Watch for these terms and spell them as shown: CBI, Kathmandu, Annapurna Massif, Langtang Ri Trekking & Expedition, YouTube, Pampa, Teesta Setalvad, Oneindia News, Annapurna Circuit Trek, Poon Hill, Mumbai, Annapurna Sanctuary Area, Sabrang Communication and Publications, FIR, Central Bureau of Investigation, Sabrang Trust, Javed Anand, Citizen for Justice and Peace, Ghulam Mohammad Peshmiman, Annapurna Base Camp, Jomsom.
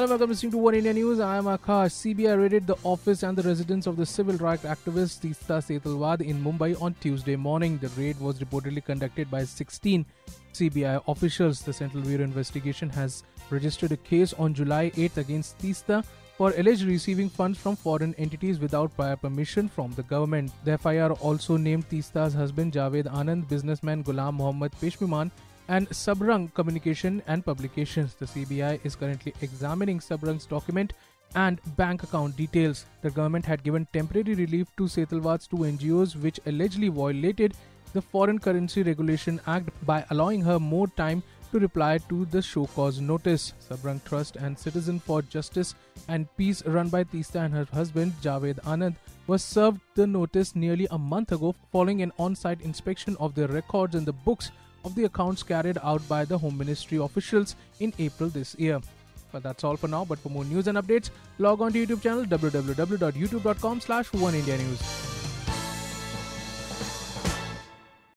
Hello, welcome to Oneindia News. I am Akash. CBI raided the office and the residence of the civil rights activist Teesta Setalvad in Mumbai on Tuesday morning. The raid was reportedly conducted by 16 CBI officials. The Central Bureau of Investigation has registered a case on July 8th against Teesta for alleged receiving funds from foreign entities without prior permission from the government. The FIR also named Teesta's husband Javed Anand, businessman Ghulam Mohammad Peshmiman, and Sabrang Communication and Publications. The CBI is currently examining Sabrang's document and bank account details. The government had given temporary relief to Setalvad's two NGOs which allegedly violated the Foreign Currency Regulation Act by allowing her more time to reply to the show cause notice. Sabrang Trust and Citizen for Justice and Peace, run by Teesta and her husband Javed Anand, was served the notice nearly a month ago following an on-site inspection of their records and the books of the accounts carried out by the Home Ministry officials in April this year. But that's all for now. But for more news and updates, log on to YouTube channel www.youtube.com/oneindianews.